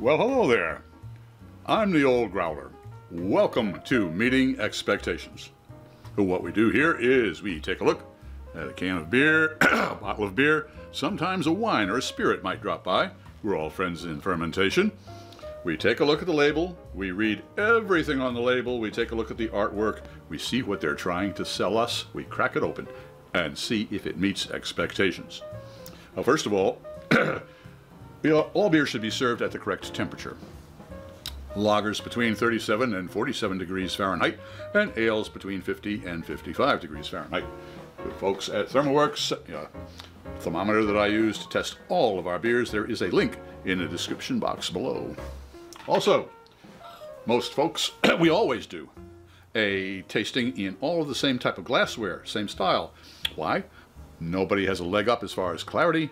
Well, hello there. I'm the Old Growler. Welcome to Meeting Expectations. What we do here is we take a look at a can of beer, a bottle of beer, sometimes a wine or a spirit might drop by. We're all friends in fermentation. We take a look at the label, we read everything on the label, we take a look at the artwork, we see what they're trying to sell us, we crack it open and see if it meets expectations. Well, first of all, all beer should be served at the correct temperature. Lagers between 37 and 47 degrees Fahrenheit, and ales between 50 and 55 degrees Fahrenheit. The folks at Thermoworks, thermometer that I use to test all of our beers, there is a link in the description box below. Also, most folks, we always do a tasting in all of the same type of glassware, same style. Why? Nobody has a leg up as far as clarity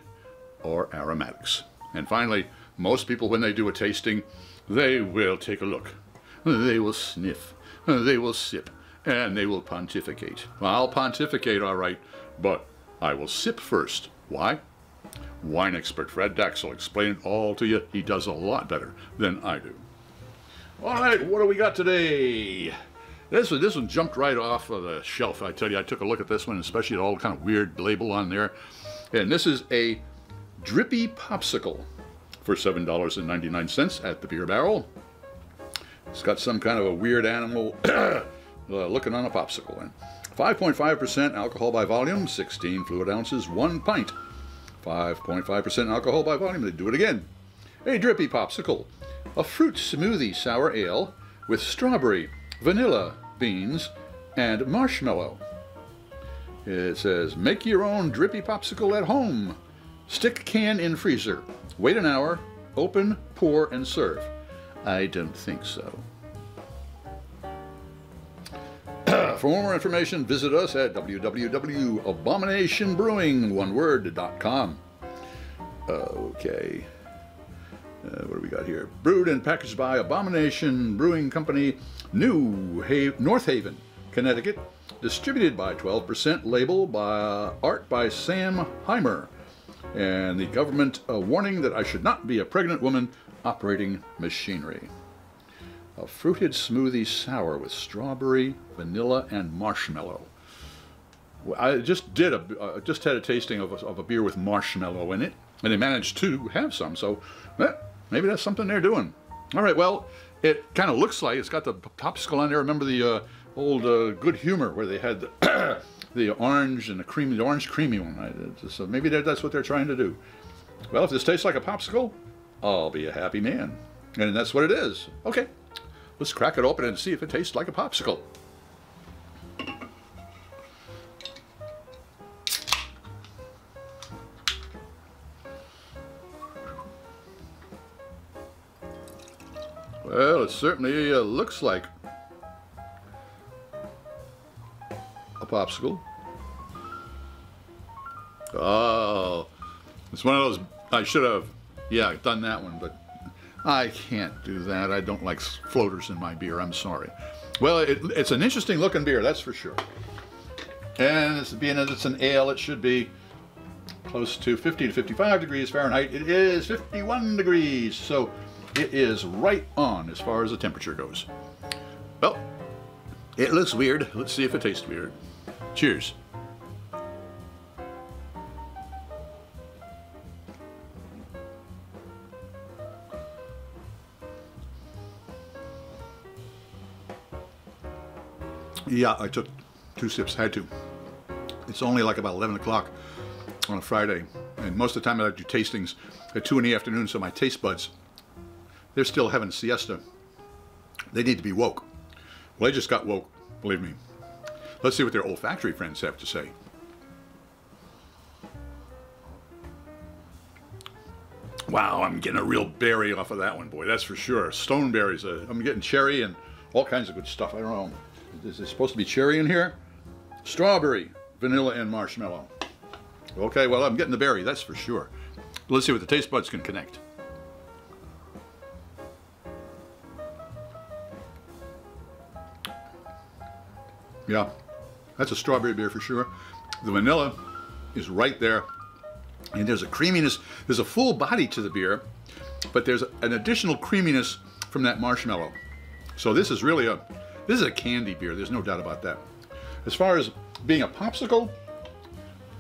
or aromatics. And finally, most people, when they do a tasting, they will take a look, they will sniff, they will sip, and they will pontificate. I'll pontificate, all right, but I will sip first. Why? Wine expert Fred Dax will explain it all to you. He does a lot better than I do. All right, what do we got today? This one jumped right off of the shelf. I tell you, I took a look at this one, especially all kind of weird label on there. And this is a Drippy Popsicle for $7.99 at the Beer Barrel. It's got some kind of a weird animal looking on a popsicle. And 5.5% alcohol by volume, 16 fluid ounces, 1 pint. 5.5% alcohol by volume. They do it again. A Drippy Popsicle, a fruit smoothie sour ale with strawberry, vanilla, beans, and marshmallow. It says, make your own Drippy Popsicle at home. Stick can in freezer. Wait an hour, open, pour, and serve. I don't think so. For more information, visit us at www.abominationbrewing.com. Okay. What do we got here? Brewed and packaged by Abomination Brewing Company, North Haven, Connecticut. Distributed by 12%. Label by art by Sam Hymer. And the government warning that I should not be a pregnant woman operating machinery. A fruited smoothie sour with strawberry, vanilla, and marshmallow. I just did had a tasting of a beer with marshmallow in it, and they managed to have some, so maybe that's something they're doing. All right, well, it kind of looks like it's got the popsicle on there. Remember the old Good Humor where they had the, the orange and the orange creamy one. So maybe that's what they're trying to do. Well, if this tastes like a popsicle, I'll be a happy man. And that's what it is. Okay. Let's crack it open and see if it tastes like a popsicle. Well, it certainly looks like a popsicle. Oh, it's one of those, I should have, yeah, done that one, but I can't do that. I don't like floaters in my beer. I'm sorry. Well, it's an interesting looking beer, that's for sure. And it's, being that it's an ale, it should be close to 50 to 55 degrees Fahrenheit. It is 51 degrees, so it is right on as far as the temperature goes. Well, it looks weird. Let's see if it tastes weird. Cheers. Yeah, I took 2 sips, had to. It's only like about 11 o'clock on a Friday, and most of the time I do tastings at 2 in the afternoon, so my taste buds, they're still having a siesta. They need to be woke. Well, they just got woke, believe me. Let's see what their olfactory friends have to say. Wow, I'm getting a real berry off of that one, boy, that's for sure. Stoneberries, I'm getting cherry and all kinds of good stuff, I don't know. Is there supposed to be cherry in here? Strawberry, vanilla, and marshmallow. Okay, well, I'm getting the berry, that's for sure. Let's see what the taste buds can connect. Yeah, that's a strawberry beer for sure. The vanilla is right there, and there's a creaminess, there's a full body to the beer, but there's an additional creaminess from that marshmallow. So this is really this is a candy beer. There's no doubt about that. As far as being a popsicle,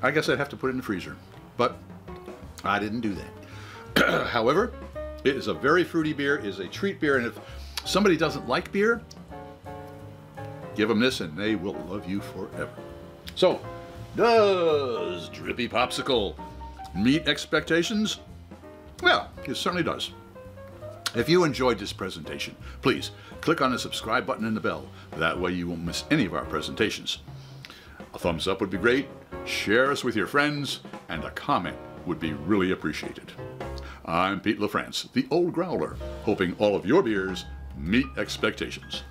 I guess I'd have to put it in the freezer, but I didn't do that. However, it is a very fruity beer, it is a treat beer, and if somebody doesn't like beer, give them this and they will love you forever. So, does Drippy Popsicle meet expectations? Well, it certainly does. If you enjoyed this presentation, please click on the subscribe button and the bell. That way you won't miss any of our presentations. A thumbs up would be great, share us with your friends, and a comment would be really appreciated. I'm Pete LaFrance, the Old Growler, hoping all of your beers meet expectations.